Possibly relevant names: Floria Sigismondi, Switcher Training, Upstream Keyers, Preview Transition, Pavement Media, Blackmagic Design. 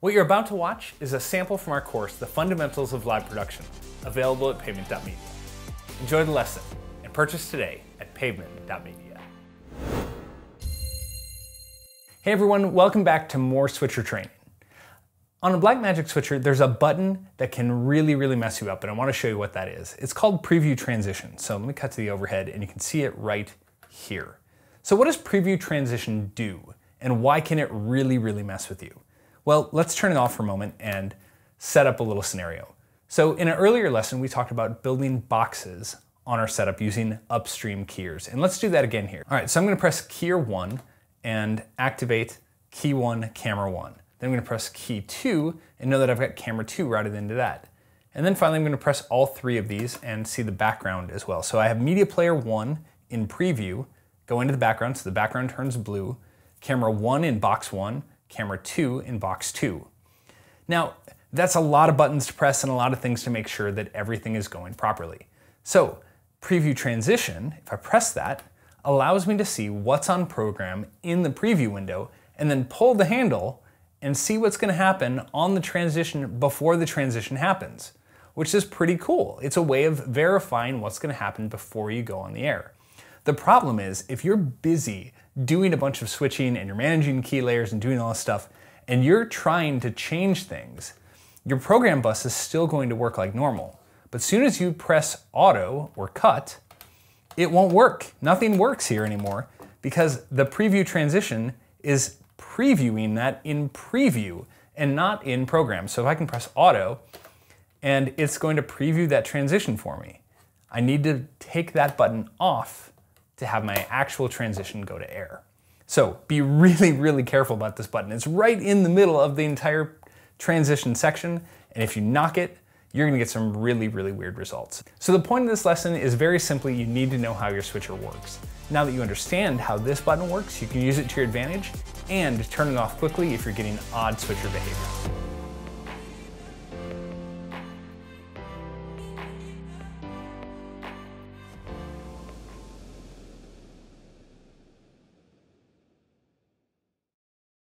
What you're about to watch is a sample from our course, The Fundamentals of Live Production, available at Pavement.media. Enjoy the lesson and purchase today at Pavement.media. Hey everyone, welcome back to more Switcher Training. On a Blackmagic switcher, there's a button that can really mess you up, and I want to show you what that is. It's called Preview Transition. So let me cut to the overhead and you can see it right here. So what does Preview Transition do, and why can it really mess with you? Well, let's turn it off for a moment and set up a little scenario. So in an earlier lesson, we talked about building boxes on our setup using upstream keys. And let's do that again here. All right, so I'm gonna press key 1 and activate key 1, camera 1. Then I'm gonna press key 2 and know that I've got camera 2 routed into that. And then finally, I'm gonna press all 3 of these and see the background as well. So I have media player 1 in preview, go into the background, so the background turns blue, camera 1 in box 1, camera 2 in box 2. Now, that's a lot of buttons to press and a lot of things to make sure that everything is going properly. So, preview transition, if I press that, allows me to see what's on program in the preview window and then pull the handle and see what's gonna happen on the transition before the transition happens, which is pretty cool. It's a way of verifying what's gonna happen before you go on the air. The problem is, if you're busy doing a bunch of switching and you're managing key layers and doing all this stuff, and you're trying to change things, your program bus is still going to work like normal. But as soon as you press auto or cut, it won't work. Nothing works here anymore because the preview transition is previewing that in preview and not in program. So if I can press auto, and it's going to preview that transition for me. I need to take that button off to have my actual transition go to air. So be really careful about this button. It's right in the middle of the entire transition section, and if you knock it, you're gonna get some really weird results. So the point of this lesson is very simply, you need to know how your switcher works. Now that you understand how this button works, you can use it to your advantage and turn it off quickly if you're getting odd switcher behavior.